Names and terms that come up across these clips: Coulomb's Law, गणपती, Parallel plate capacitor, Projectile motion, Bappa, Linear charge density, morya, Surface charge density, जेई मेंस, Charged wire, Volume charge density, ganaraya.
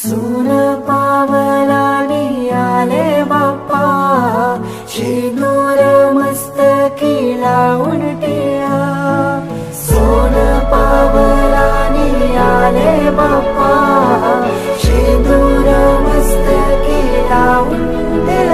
सुन पावला आले बाप्पा शेदूर मस्तकी लावून टिया सोन पावला आले बाप्पा शेदूर मस्तकी लावून टिया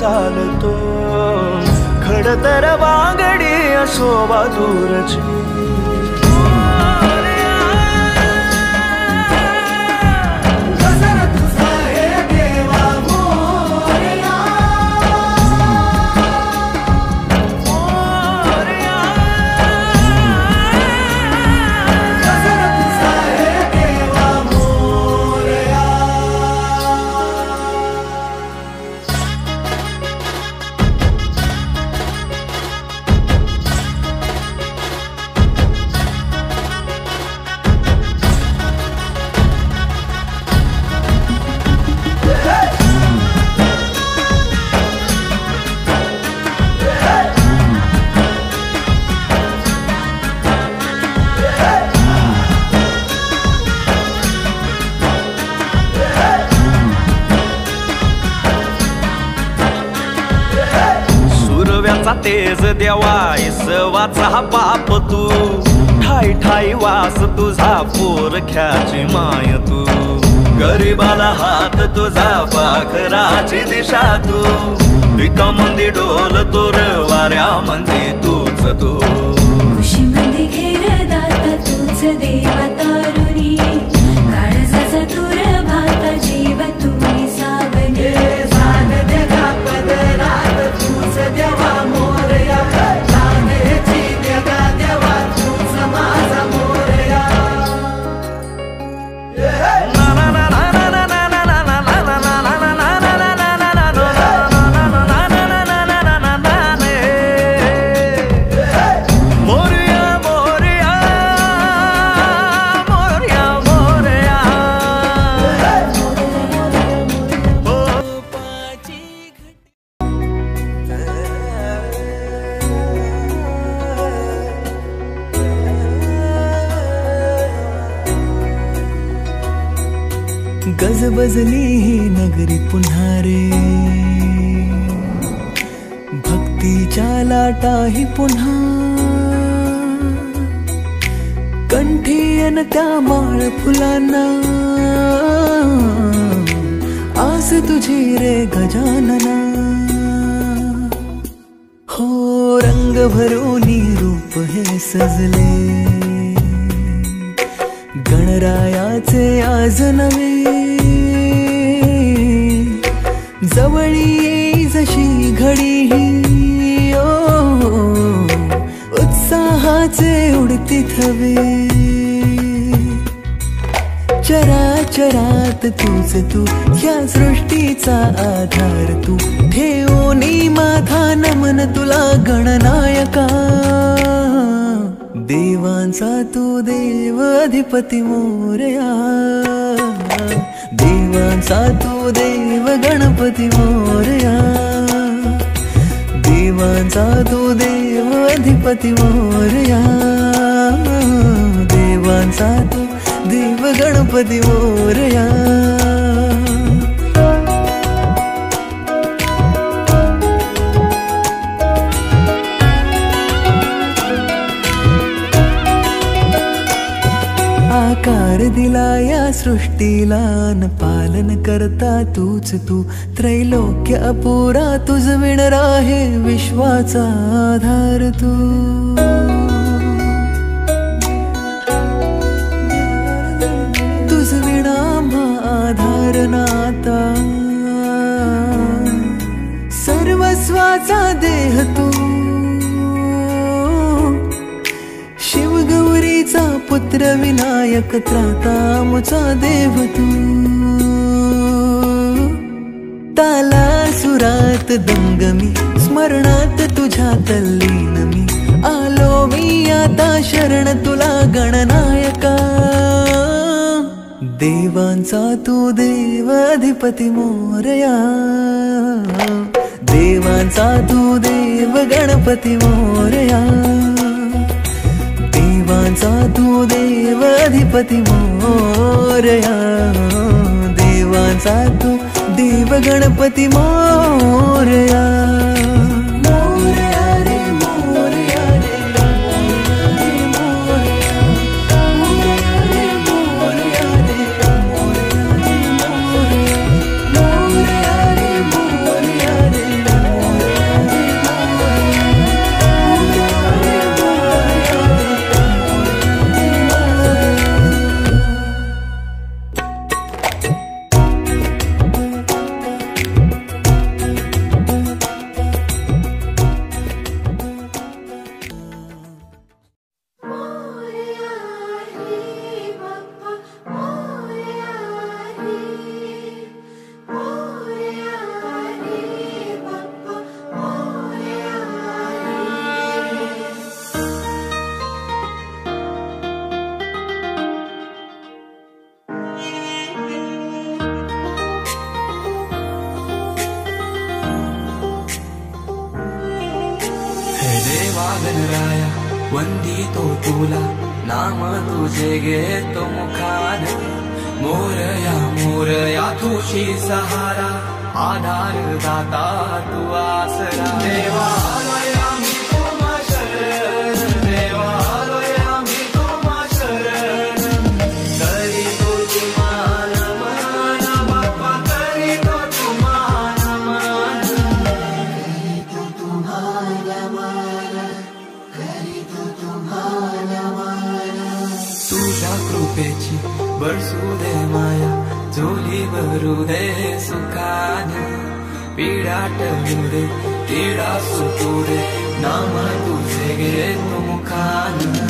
चालतो खडतर वांगडी असोबा दूरची नव्याचा तेज देवा इसवाचा पाप तू ठाई ठाई वास तुझा पोरख्याची माय तू गरीबाला हात तुझा पाखराची दिशा तू विका मंदी डोल तोर वाऱ्या मंदी तूच तू खुशी मंदी घेर दाता तूच देवा तारुणी काळजाचा तुर भाता जीव तुम्ही सावने जाण जगा पदरात तूच देवा मोरया लानेची जगा देवा तूच माझा मोरया गजबजली ही नगरी पुन्हा रे भक्तीच्या लाटा ही पुन्हा कंठी अन त्या माळ फुलांना आस तुझी रे गजानना हो रंग भरोनी रूप हे सजले गणरायाचे आज नवे जवळी जशी घडी ही उत्साहाचे उडती थवे चराचरात तूच तू या सृष्टीचा आधार तू ठेवोनी माझा नमन तुला गणनायका देवांचा तू देव अधिपती मोरया देवांचा तू देव गणपती मोरया देवांचा तू देव अधिपती मोरया देवांचा तू देव गणपती मोरया आकार दिला या सृष्टीला न पालन करता तूच तू त्रैलोक्य अपुरा तुझ विणरा हे विश्वाचा आधार तू तुझ विणा मा आधार नाता सर्वस्वाचा देह तू शिवगौरीचा पुत्र विनायक त्राता मुचा देव तू ताला सुरात दंगमी स्मरणात तुझा तल्लीन मी आलो मी आता शरण तुला गणनायका देवांचा तू देव अधिपती मोरया देवांचा तू देव गणपती मोरया देवांचा तू देव अधिपती मोरया देवांचा तू देव गणपती मोरया मोरया रे मोरया रे गणराया वंदितो तुला नाम तुझे घेतो मुखाने मोरया मोरया तुझी सहारा आधार दाता तू आसरा देवा पेची बरसू दे माया झोली भरू दे सुखाना पीड़ा टळू दे पीड़ा सुटू दे नाम तुझे गे तू मुखाना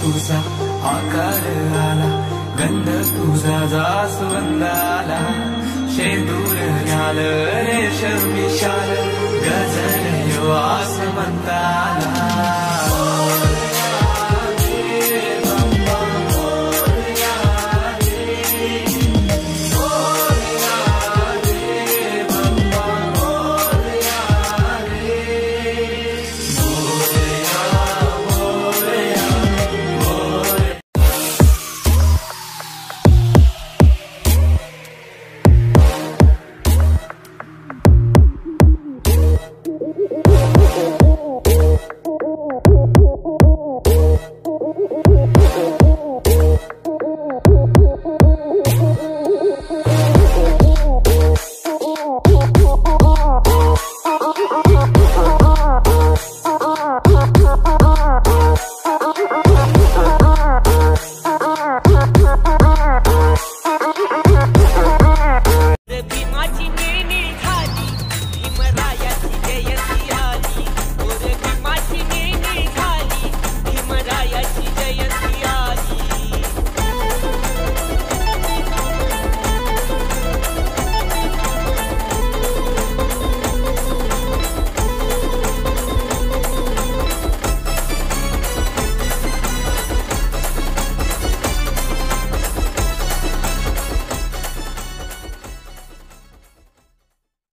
तुझा आकार आला गंध तुझा जास्वंदाला शेंदूर झालं रेशम विशाल।